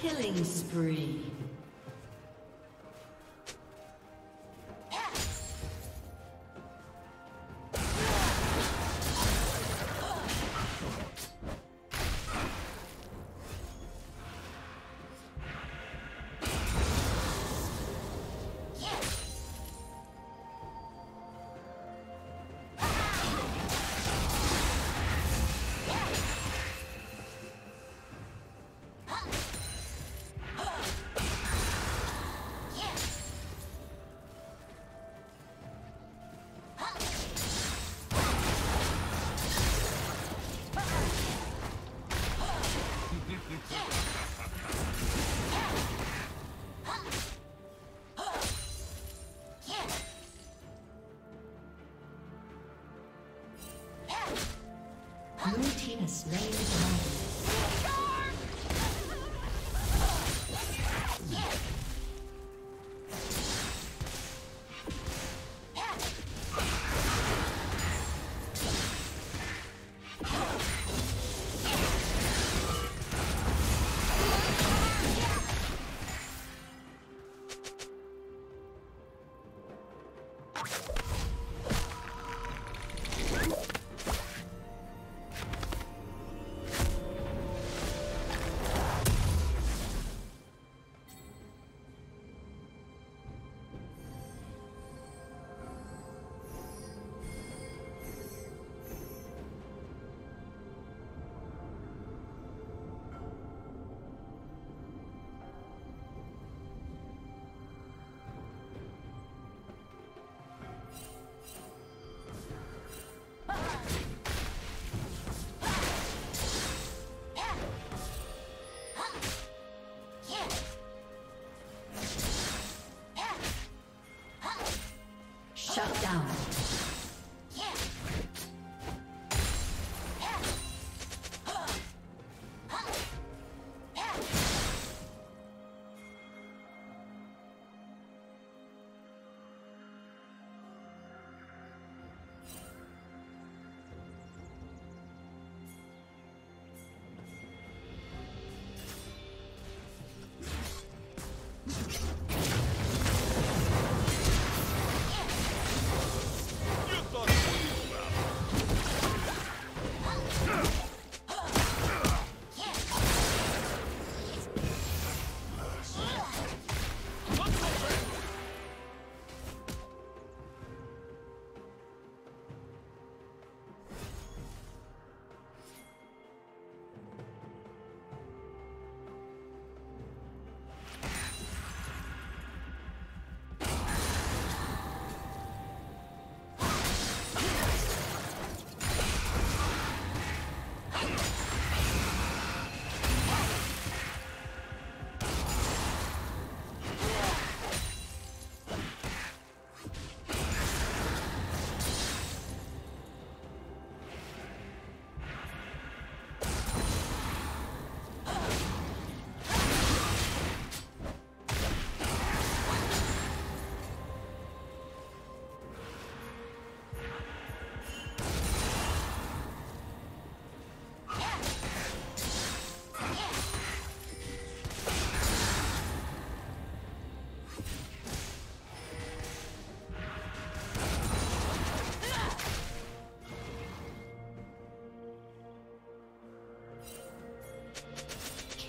Killing spree.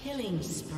Killing spree.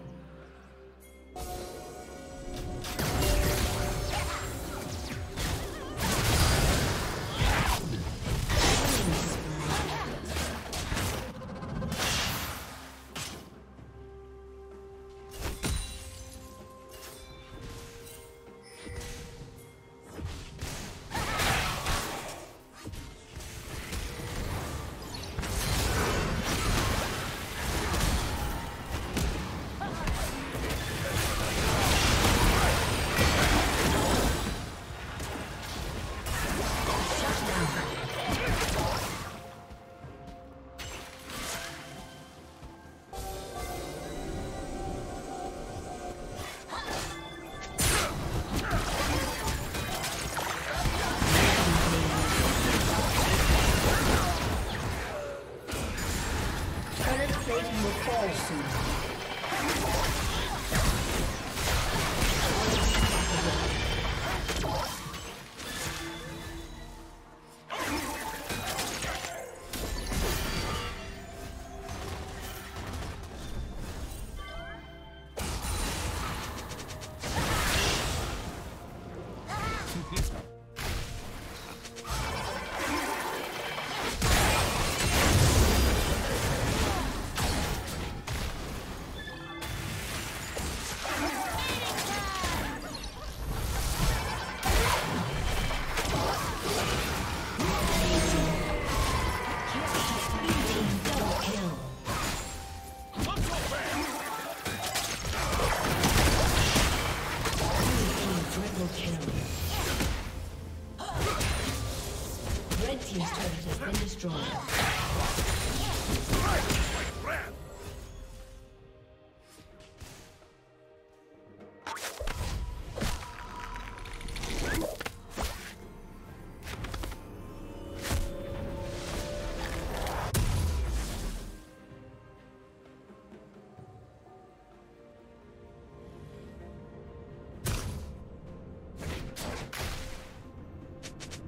been destroyed.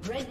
Red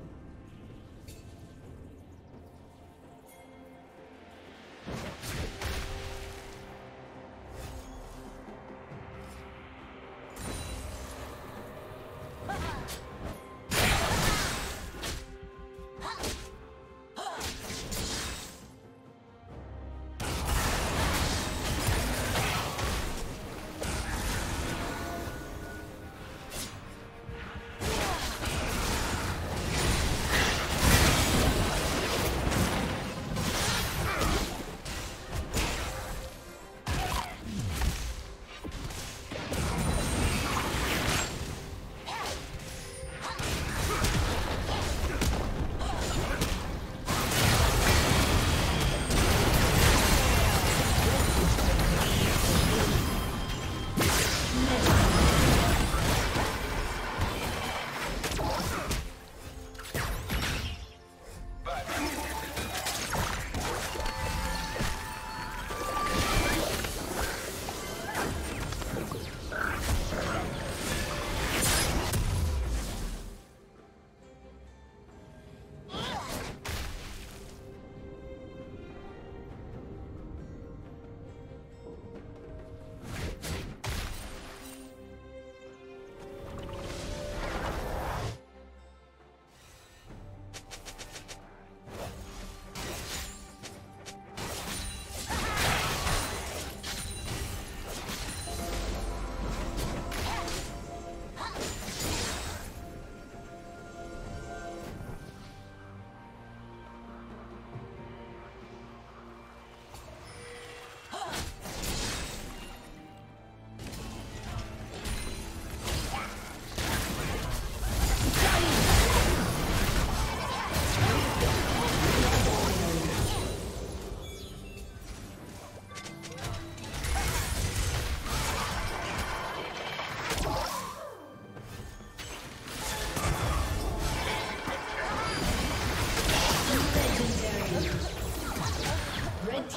Red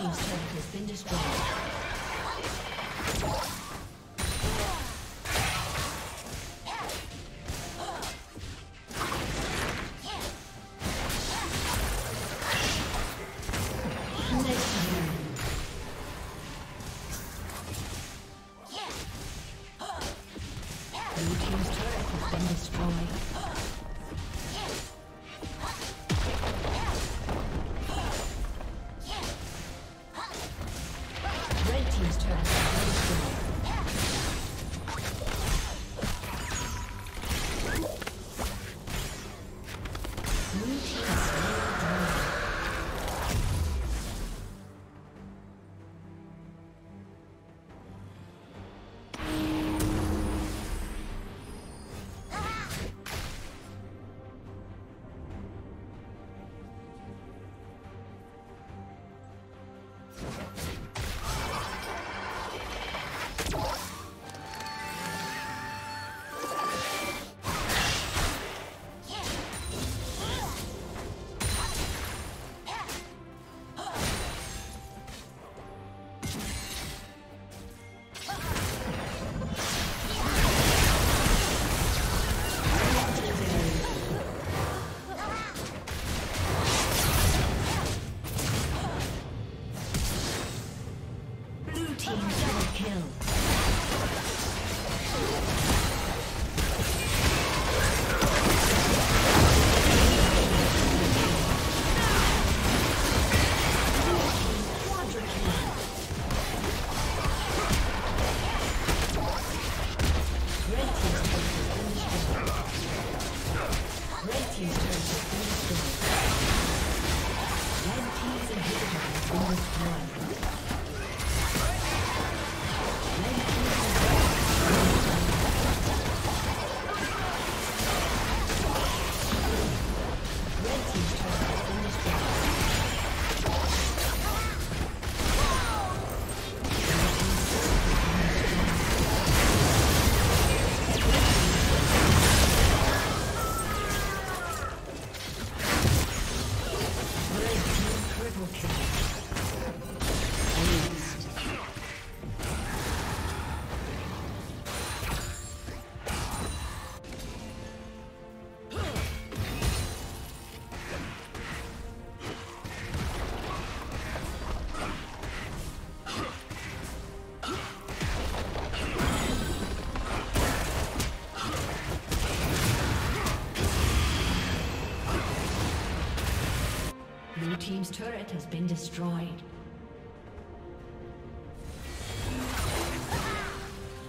Blue team's turret has been destroyed.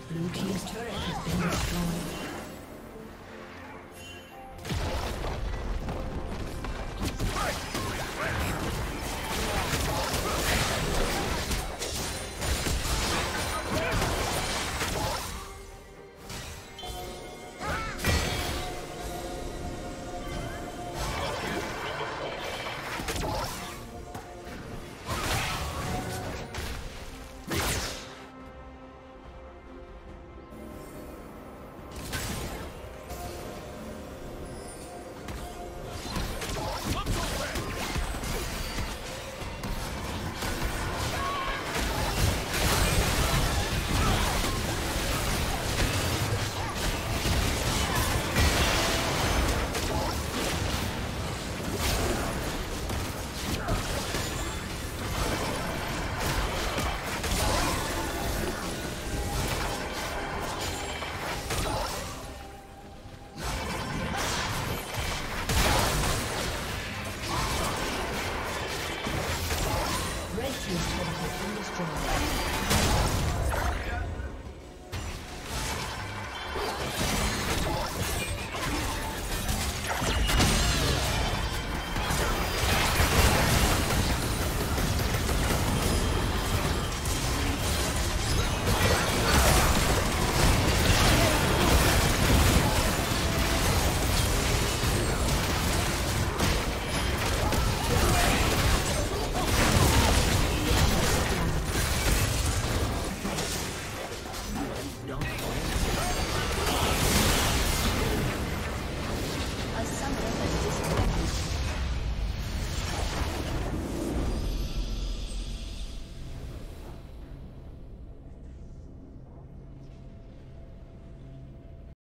Blue team's turret has been destroyed.